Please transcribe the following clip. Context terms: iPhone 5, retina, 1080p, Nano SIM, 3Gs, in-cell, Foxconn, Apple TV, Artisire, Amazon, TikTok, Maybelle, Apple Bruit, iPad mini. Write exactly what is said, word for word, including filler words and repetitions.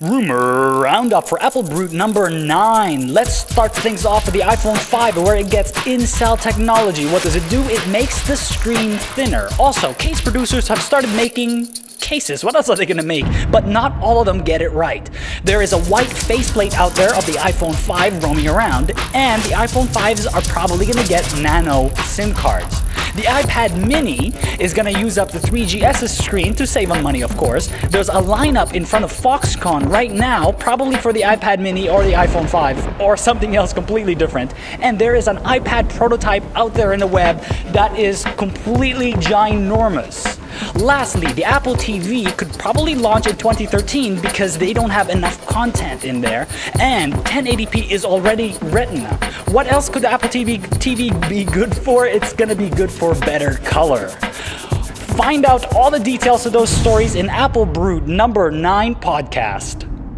Rumor roundup for Apple Bruit number nine. Let's start things off with the iPhone five, where it gets in-cell technology. What does it do? It makes the screen thinner. Also, case producers have started making cases. What else are they going to make? But not all of them get it right. There is a white faceplate out there of the iPhone five roaming around, and the iPhone fives are probably going to get Nano SIM cards. The iPad mini is going to use up the three G S screen to save on money, of course. There's a lineup in front of Foxconn right now, probably for the iPad mini or the iPhone five or something else completely different. And there is an iPad prototype out there in the web that is completely ginormous. Lastly, the Apple T V could probably launch in twenty thirteen because they don't have enough content in there, and ten eighty p is already retina. What else could the Apple T V, T V be good for? It's gonna be good for better color. Find out all the details of those stories in Apple Bruit number nine podcast.